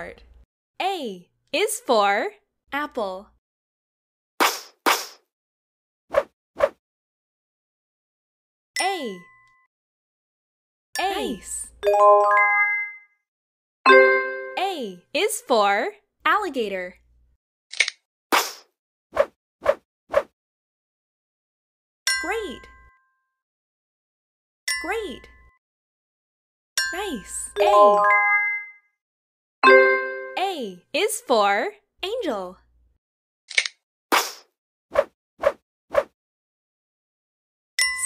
card. A is for apple. A. Ace. A is for alligator. Great. Great. Nice. A. A is for angel.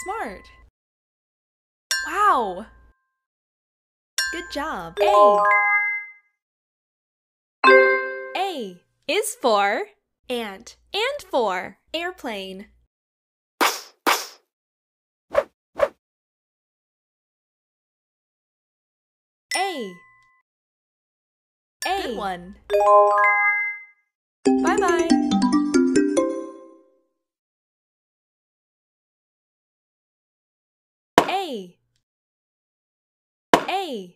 Smart. Wow. Good job. A. A is for ant and for airplane. A. A. Good one. Bye-bye. A. A.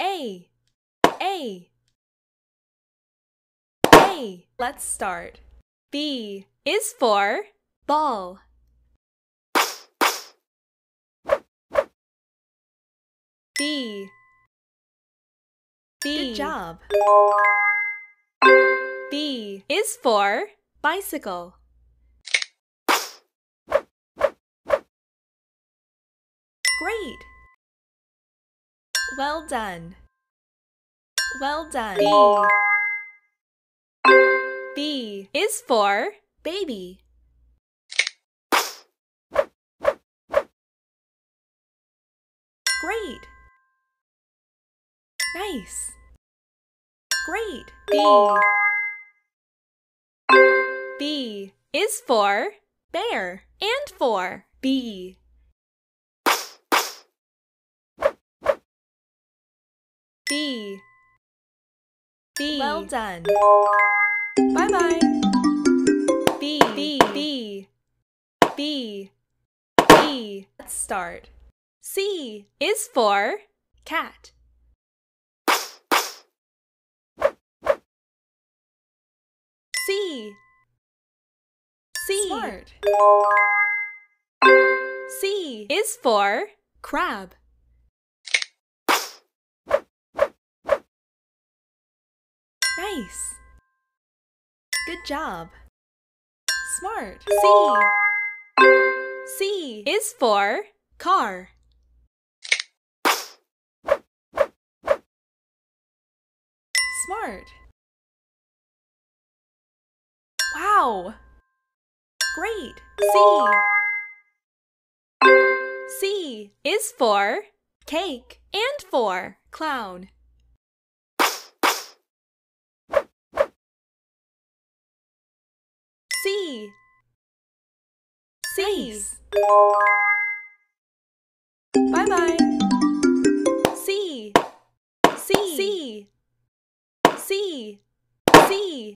A. A. A. Let's start. B is for ball. B. B. Good job. B is for bicycle. Great. Well done. Well done. B. B is for baby. Great. Nice. Great. B. B is for bear and for bee. B. B. Well done. Bye-bye. B. B. B. B. B. Let's start. C is for cat. C. C. Smart. C is for crab. Nice. Good job. Smart. C. C is for car. Smart. Wow. Great. C. C is for cake and for clown. C. C. Nice.